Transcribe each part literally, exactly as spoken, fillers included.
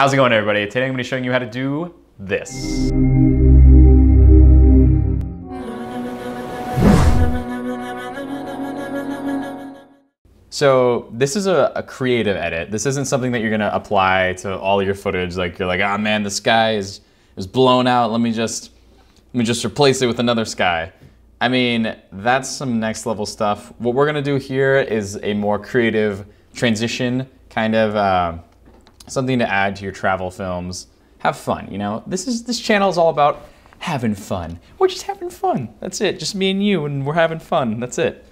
How's it going, everybody? Today I'm going to be showing you how to do this. So this is a, a creative edit. This isn't something that you're going to apply to all your footage. Like you're like, ah, oh, man, the sky is is blown out. Let me just let me just replace it with another sky. I mean, that's some next level stuff. What we're going to do here is a more creative transition, kind of uh, something to add to your travel films. Have fun, you know? This is this channel is all about having fun. We're just having fun. That's it, just me and you, and we're having fun. That's it.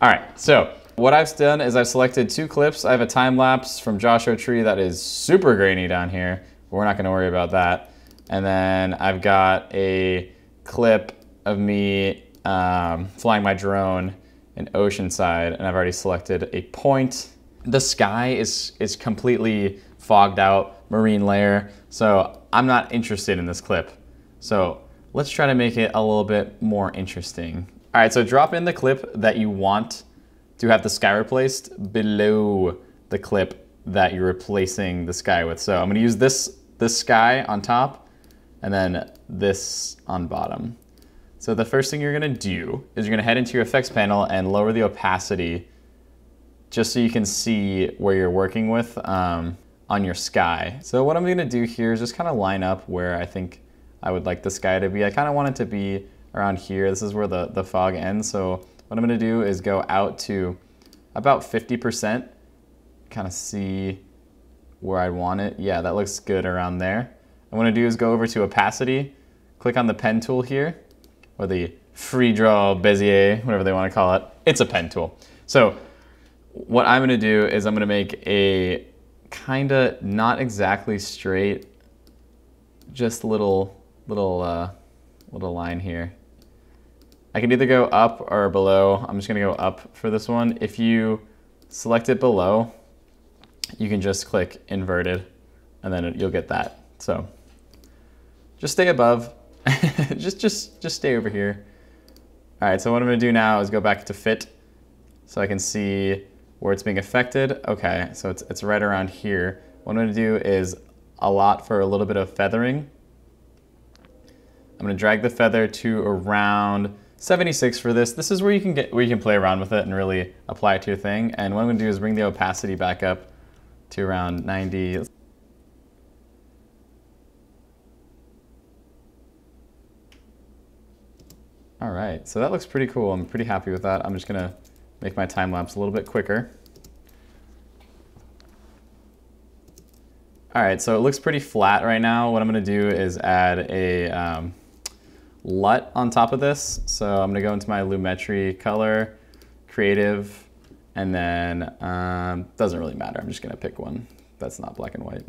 All right, so what I've done is I've selected two clips. I have a time lapse from Joshua Tree that is super grainy down here. But we're not going to worry about that. And then I've got a clip of me um, flying my drone in Oceanside, and I've already selected a point. The sky is, is completely fogged out, marine layer, so I'm not interested in this clip. So let's try to make it a little bit more interesting. All right, so drop in the clip that you want to have the sky replaced below the clip that you're replacing the sky with. So I'm gonna use this, this sky on top and then this on bottom. So the first thing you're gonna do is you're gonna head into your effects panel and lower the opacity just so you can see where you're working with um, on your sky. So what I'm gonna do here is just kind of line up where I think I would like the sky to be. I kind of want it to be around here. This is where the, the fog ends. So what I'm gonna do is go out to about fifty percent, kind of see where I want it. Yeah, that looks good around there. What I'm gonna do is go over to opacity, click on the pen tool here, or the free draw Bezier, whatever they wanna call it. It's a pen tool. So what I'm gonna do is I'm gonna make a kinda not exactly straight, just little, little, uh, little line here. I can either go up or below. I'm just gonna go up for this one. If you select it below, you can just click inverted and then it, you'll get that. So just stay above, just, just, just stay over here. All right, so what I'm gonna do now is go back to fit so I can see where it's being affected. Okay, so it's, it's right around here. What I'm gonna do is a lot for a little bit of feathering. I'm gonna drag the feather to around seventy-six for this. This is where you can get, where you can play around with it and really apply it to your thing. And what I'm gonna do is bring the opacity back up to around ninety. All right, so that looks pretty cool. I'm pretty happy with that. I'm just gonna make my time lapse a little bit quicker. All right, so it looks pretty flat right now. What I'm gonna do is add a um, LUT on top of this. So I'm gonna go into my Lumetri color, creative, and then, um, doesn't really matter, I'm just gonna pick one that's not black and white.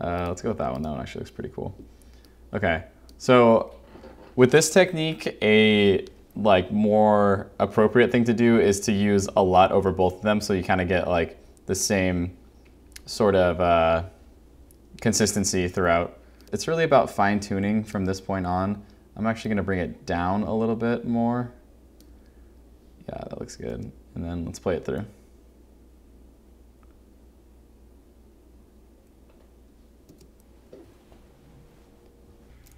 uh, let's go with that one, that one actually looks pretty cool. Okay, so with this technique, a like more appropriate thing to do is to use a LUT over both of them so you kind of get like the same sort of uh, consistency throughout. It's really about fine tuning from this point on. I'm actually gonna bring it down a little bit more. Yeah, that looks good. And then let's play it through.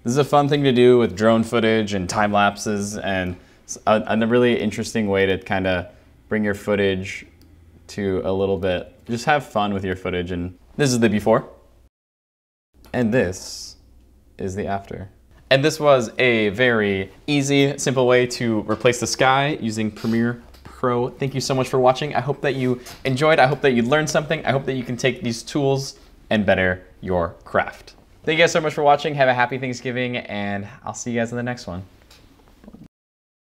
This is a fun thing to do with drone footage and time lapses, and it's a, a really interesting way to kind of bring your footage to a little bit. Just have fun with your footage. And this is the before. And this is the after. And this was a very easy, simple way to replace the sky using Premiere Pro. Thank you so much for watching. I hope that you enjoyed. I hope that you learned something. I hope that you can take these tools and better your craft. Thank you guys so much for watching. Have a happy Thanksgiving, and I'll see you guys in the next one.